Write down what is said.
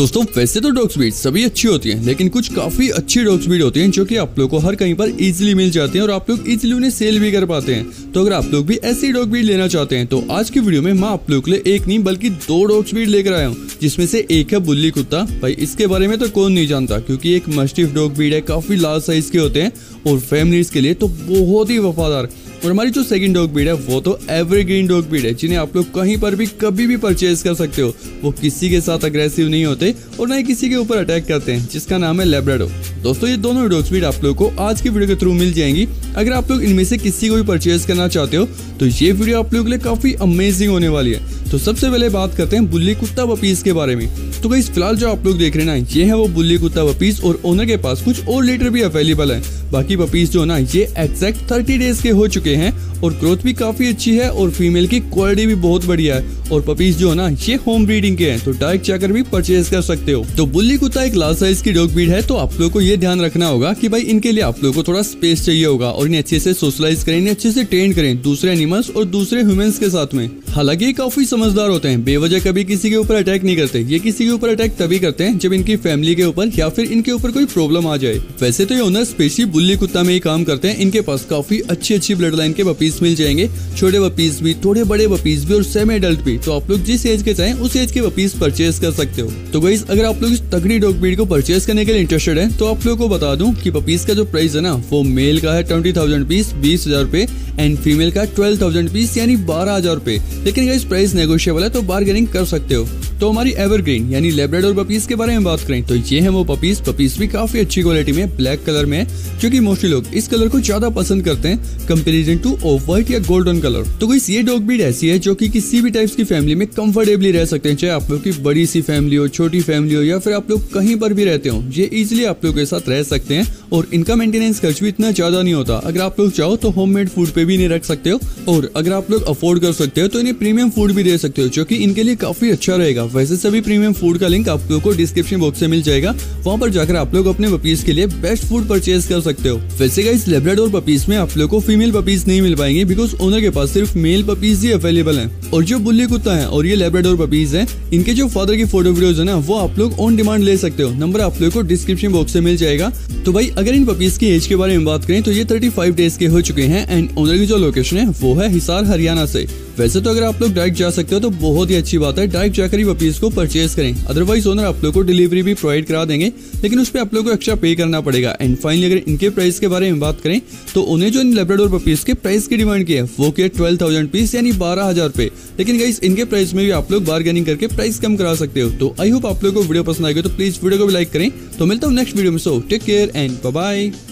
दोस्तों वैसे तो डॉग ब्रीड सभी अच्छी होती हैं, लेकिन कुछ काफी अच्छी डॉग ब्रीड होती हैं जो कि आप लोग को हर कहीं पर इजीली मिल जाती हैं और आप लोग इजीली उन्हें सेल भी कर पाते हैं। तो अगर आप लोग भी ऐसी डॉग ब्रीड लेना चाहते हैं तो आज की वीडियो में मैं आप लोग के लिए एक नहीं बल्कि दो डॉग ब्रीड लेकर आया हूँ, जिसमें से एक है बुल्ली कुत्ता। भाई इसके बारे में तो कौन नहीं जानता क्योंकि एक मस्टिफ डॉग ब्रीड है, काफी लार्ज साइज के होते हैं और फैमिलीज के लिए तो बहुत ही वफादार। और हमारी जो सेकंड डॉग ब्रीड है वो तो एवरग्रीन डॉग ब्रीड है, जिन्हें आप लोग कहीं पर भी कभी भी परचेज कर सकते हो। वो किसी के साथ अग्रेसिव नहीं होते और ना ही किसी के ऊपर अटैक करते हैं, जिसका नाम है लैब्राडोर। दोस्तों ये दोनों डॉग ब्रीड आप लोग को आज की वीडियो के थ्रू मिल जाएंगी। अगर आप लोग इनमें से किसी को भी परचेज करना चाहते हो तो ये वीडियो आप लोग के लिए काफी अमेजिंग होने वाली है। तो सबसे पहले बात करते हैं बुल्ली कुत्ता पपीज के बारे में। तो भाई फिलहाल जो आप लोग देख रहे हैं ना, ये है वो बुल्ली कुत्ता पपीज और ओनर के पास कुछ और लीटर भी अवेलेबल है। बाकी पपीज जो ना ये एग्जैक्ट 30 डेज के हो चुके हैं और ग्रोथ भी काफी अच्छी है और फीमेल की क्वालिटी भी बहुत बढ़िया है। और पपीज जो है ना ये होम ब्रीडिंग के हैं, तो डायरेक्ट जाकर भी परचेज कर सकते हो। तो बुल्ली कुत्ता एक लार्ज साइज की डॉग ब्रीड है, तो आप लोग को ये ध्यान रखना होगा कि भाई इनके लिए आप लोग को थोड़ा स्पेस चाहिए होगा और इन्हें अच्छे से सोशलाइज करें, इन्हें अच्छे से ट्रेन करें दूसरे एनिमल्स और दूसरे ह्यूमंस के साथ में। हालांकि ये काफी समझदार होते हैं, बेवजह कभी किसी के ऊपर अटैक नहीं करते। ये किसी के ऊपर अटैक तभी करते हैं जब इनकी फैमिली के ऊपर या फिर इनके ऊपर कोई प्रॉब्लम आ जाए। वैसे तो ये ओनर स्पेशली बुल्ली कुत्ता में ही काम करते हैं। इनके पास काफी अच्छी ब्लड लाइन के पपीज मिल जाएंगे, छोटे पपीज भी, थोड़े बड़े पपीज भी और सेमी एडल्ट भी। तो आप लोग जिस एज के चाहें उस एज के पपीज परचेज कर सकते हो। तो गाइस अगर आप लोग इस तगड़ी डॉग ब्रीड को परचेज करने के लिए इंटरेस्टेड हैं तो आप लोग को बता दूं कि पपीज का जो प्राइस है ना वो मेल का है 20,000 पीस 20,000 रुपए एंड फीमेल का 12,000 पीस यानी 12,000 रुपए। लेकिन गाइस प्राइस नेगोशिएबल है तो बार्गेनिंग कर सकते हो। तो हमारी एवरग्रीन यानी लैब्राडोर पपीज के बारे में बात करें तो ये है वो पपीज। पपीज भी काफी अच्छी क्वालिटी में ब्लैक कलर में है, क्योंकि मोस्टली लोग इस कलर को ज्यादा पसंद करते हैं कंपेरिजन टू ऑफ व्हाइट या गोल्डन कलर। तो गाइस ये डॉग ब्रीड ऐसी है जो कि किसी भी टाइप्स की फैमिली में कंफर्टेबली रह सकते हैं, चाहे आप लोग की बड़ी सी फैमिली हो, छोटी फैमिली हो या फिर आप लोग कहीं पर भी रहते हो, ये इजिली आप लोग के साथ रह सकते हैं। और इनका मेंटेनेंस खर्च भी इतना ज्यादा नहीं होता। अगर आप लोग चाहो तो होममेड फूड पे भी इन्हें रख सकते हो और अगर आप लोग अफोर्ड कर सकते हो तो इन्हें प्रीमियम फूड भी दे सकते हो, जो कि इनके लिए काफी अच्छा रहेगा। वैसे सभी प्रीमियम फूड का लिंक आप लोग को डिस्क्रिप्शन बॉक्स से मिल जाएगा, वहाँ पर जाकर आप लोग अपने पपीज के लिए बेस्ट फूड परचेज कर सकते हो। वैसे गाइस लैब्राडोर पपीज में आप लोग को फीमेल पपीज नहीं मिल पाएंगे बिकॉज ओनर के पास सिर्फ मेल पपीज ही अवेलेबल है। और जो बुल्ली कुत्ता है और ये लैब्राडोर पपीज है, इनके जो फादर की फोटो वीडियोज है ना वो आप लोग ऑन डिमांड ले सकते हो। नंबर आप लोग को डिस्क्रिप्शन बॉक्स से मिल जाएगा। तो भाई अगर इन पपीज की एज के बारे में बात करें तो ये 35 डेज के हो चुके हैं एंड ओनर की जो लोकेशन है वो है हिसार हरियाणा से। वैसे तो अगर आप लोग डायरेक्ट जा सकते हो तो बहुत ही अच्छी बात है, डायरेक्ट जाकर ही पपीज को परचेज करें। अदरवाइज ओनर आप लोग को डिलीवरी भी प्रोवाइड करा देंगे, लेकिन उस पर आप लोग को एक्स्ट्रा पे करना पड़ेगा। एंड फाइनली अगर इनके प्राइस के बारे में बात करें तो उन्हें जो इन लैब्राडोर पपीज के प्राइस की डिमांड की है वो की 12,000 पीस यानी 12,000 रुपए। लेकिन गाइस इनके प्राइस में भी आप लोग बार्गेनिंग करके प्राइस कम करा सकते हो। तो आई होप आप लोग को वीडियो पसंद आएगी, तो प्लीज वीडियो को भी लाइक करें। तो मिलता हूँ नेक्स्ट वीडियो में, so take care and bye.